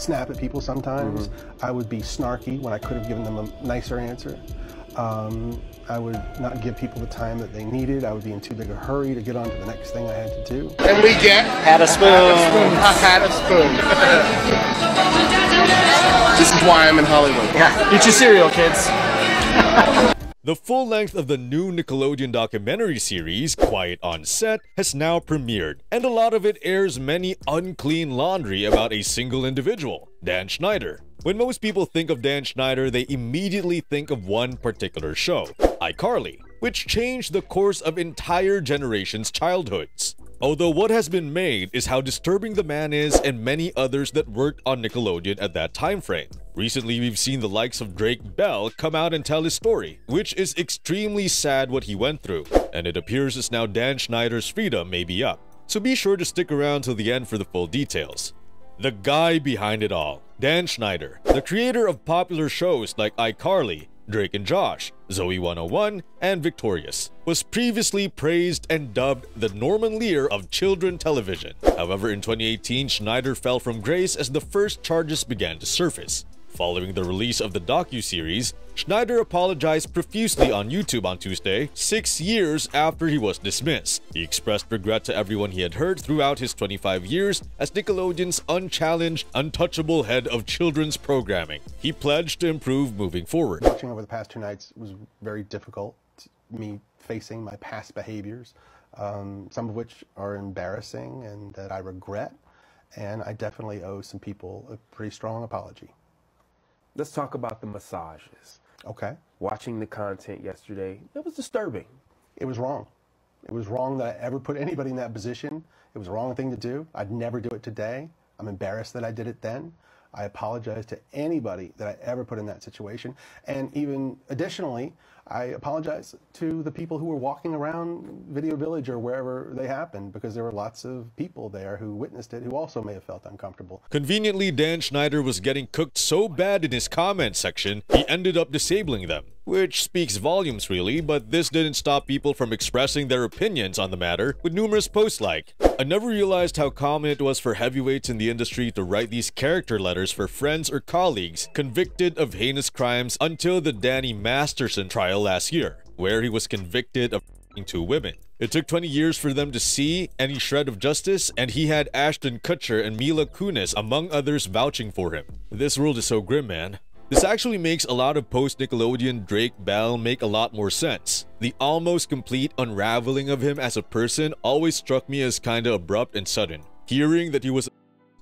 snap at people sometimes. Mm-hmm. I would be snarky when I could have given them a nicer answer. I would not give people the time that they needed. I would be in too big a hurry to get on to the next thing I had to do. And we get... Had a spoon. I had a spoon. This is why I'm in Hollywood. Yeah. Eat your cereal, kids. The full length of the new Nickelodeon documentary series, Quiet On Set, has now premiered, and a lot of it airs many unclean laundry about a single individual, Dan Schneider. When most people think of Dan Schneider, they immediately think of one particular show, iCarly, which changed the course of entire generations' childhoods. Although what has been made is how disturbing the man is and many others that worked on Nickelodeon at that time frame. Recently, we've seen the likes of Drake Bell come out and tell his story, which is extremely sad what he went through, and it appears as now Dan Schneider's freedom may be up. So be sure to stick around till the end for the full details. The guy behind it all, Dan Schneider, the creator of popular shows like iCarly, Drake and Josh, Zoe 101, and Victorious, was previously praised and dubbed the Norman Lear of children's television. However, in 2018, Schneider fell from grace as the first charges began to surface. Following the release of the docuseries, Schneider apologized profusely on YouTube on Tuesday, 6 years after he was dismissed. He expressed regret to everyone he had hurt throughout his 25 years as Nickelodeon's unchallenged, untouchable head of children's programming. He pledged to improve moving forward. Watching over the past 2 nights was very difficult, me facing my past behaviors, some of which are embarrassing and that I regret, and I definitely owe some people a pretty strong apology. Let's talk about the massages. Okay. Watching the content yesterday, it was disturbing. It was wrong. It was wrong that I ever put anybody in that position. It was the wrong thing to do. I'd never do it today. I'm embarrassed that I did it then. I apologize to anybody that I ever put in that situation. And even additionally, I apologize to the people who were walking around Video Village or wherever they happened, because there were lots of people there who witnessed it who also may have felt uncomfortable. Conveniently, Dan Schneider was getting cooked so bad in his comment section, he ended up disabling them, which speaks volumes really, but this didn't stop people from expressing their opinions on the matter with numerous posts like, "I never realized how common it was for heavyweights in the industry to write these character letters for friends or colleagues convicted of heinous crimes until the Danny Masterson trial last year, where he was convicted of f***ing 2 women. It took 20 years for them to see any shred of justice, and he had Ashton Kutcher and Mila Kunis, among others, vouching for him. This world is so grim, man." This actually makes a lot of post-Nickelodeon Drake Bell make a lot more sense. The almost complete unraveling of him as a person always struck me as kinda abrupt and sudden. Hearing that he was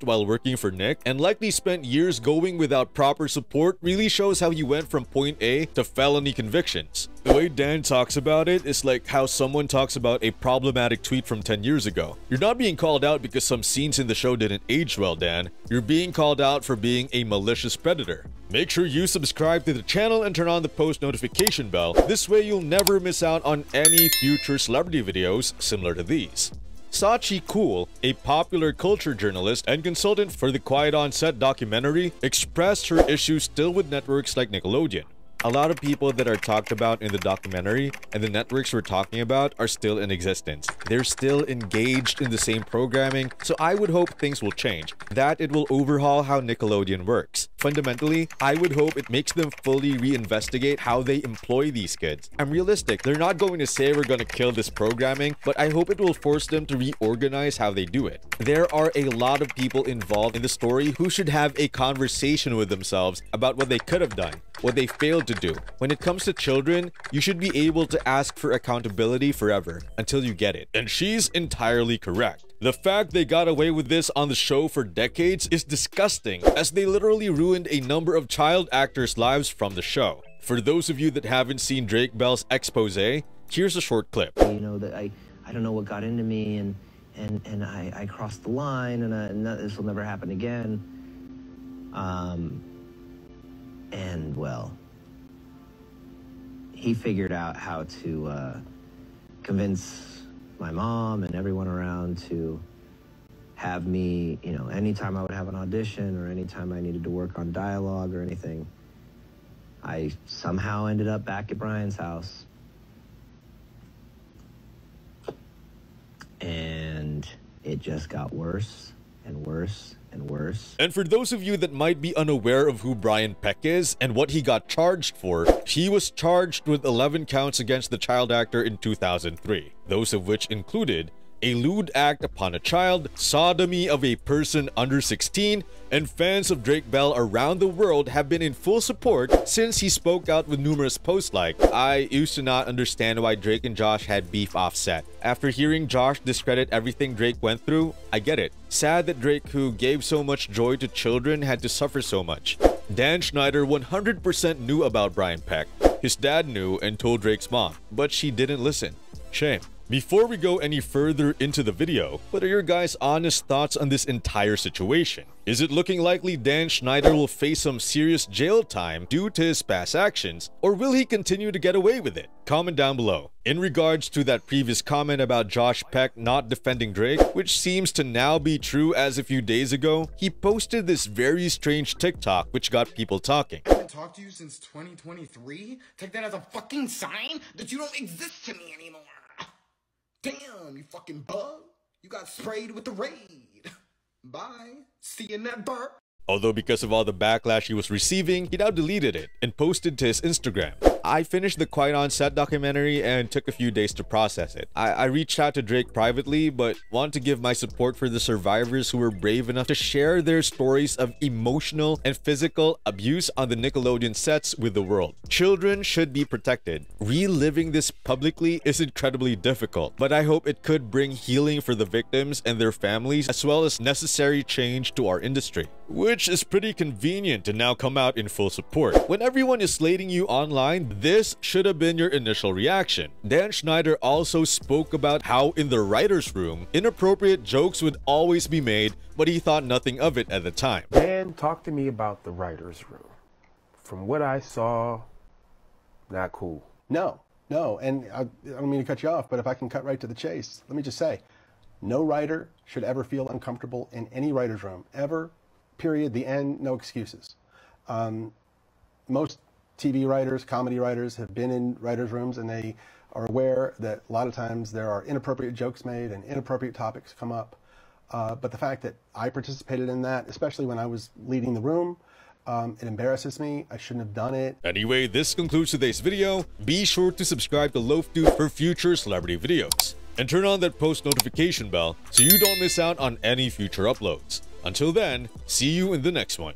while working for Nick and likely spent years going without proper support really shows how he went from point A to felony convictions. The way Dan talks about it is like how someone talks about a problematic tweet from 10 years ago. You're not being called out because some scenes in the show didn't age well, Dan. You're being called out for being a malicious predator. Make sure you subscribe to the channel and turn on the post notification bell. This way you'll never miss out on any future celebrity videos similar to these. Sachi Kool, a popular culture journalist and consultant for the Quiet On Set documentary, expressed her issues still with networks like Nickelodeon. A lot of people that are talked about in the documentary and the networks we're talking about are still in existence. They're still engaged in the same programming, so I would hope things will change, that it will overhaul how Nickelodeon works. Fundamentally, I would hope it makes them fully reinvestigate how they employ these kids. I'm realistic, they're not going to say we're going to kill this programming, but I hope it will force them to reorganize how they do it. There are a lot of people involved in the story who should have a conversation with themselves about what they could have done, what they failed to do. When it comes to children, you should be able to ask for accountability forever until you get it. And she's entirely correct. The fact they got away with this on the show for decades is disgusting, as they literally ruined a number of child actors' lives from the show. For those of you that haven't seen Drake Bell's expose, here's a short clip. You know that I don't know what got into me, and I crossed the line, and this will never happen again. And well, he figured out how to convince my mom and everyone around to have me, you know, anytime I would have an audition or anytime I needed to work on dialogue or anything, I somehow ended up back at Brian's house. And it just got worse and worse and worse. And for those of you that might be unaware of who Brian Peck is and what he got charged for, he was charged with 11 counts against the child actor in 2003, those of which included a lewd act upon a child, sodomy of a person under 16, and fans of Drake Bell around the world have been in full support since he spoke out with numerous posts like, "I used to not understand why Drake and Josh had beef offset. After hearing Josh discredit everything Drake went through, I get it. Sad that Drake, who gave so much joy to children, had to suffer so much." Dan Schneider 100% knew about Brian Peck. His dad knew and told Drake's mom, but she didn't listen. Shame. Before we go any further into the video, what are your guys' honest thoughts on this entire situation? Is it looking likely Dan Schneider will face some serious jail time due to his past actions, or will he continue to get away with it? Comment down below. In regards to that previous comment about Josh Peck not defending Drake, which seems to now be true as a few days ago, he posted this very strange TikTok which got people talking. "I haven't talked to you since 2023? Take that as a fucking sign that you don't exist to me anymore. Damn, you fucking bug. You got sprayed with the raid. Bye. See you in that burp." Although because of all the backlash he was receiving, he now deleted it and posted to his Instagram. "I finished the Quiet On Set documentary and took a few days to process it. I reached out to Drake privately, but want to give my support for the survivors who were brave enough to share their stories of emotional and physical abuse on the Nickelodeon sets with the world. Children should be protected. Reliving this publicly is incredibly difficult, but I hope it could bring healing for the victims and their families, as well as necessary change to our industry." Which is pretty convenient to now come out in full support. When everyone is slating you online, this should have been your initial reaction. Dan Schneider also spoke about how in the writer's room, inappropriate jokes would always be made, but he thought nothing of it at the time. "Dan, talk to me about the writer's room. From what I saw, not cool." No, and I don't mean to cut you off, but if I can cut right to the chase, let me just say, no writer should ever feel uncomfortable in any writer's room, ever, period, the end, no excuses. Most TV writers, comedy writers have been in writers' rooms and they are aware that a lot of times there are inappropriate jokes made and inappropriate topics come up. But the fact that I participated in that, especially when I was leading the room, it embarrasses me. I shouldn't have done it. Anyway, this concludes today's video. Be sure to subscribe to Loaf Tube for future celebrity videos. And turn on that post notification bell so you don't miss out on any future uploads. Until then, see you in the next one.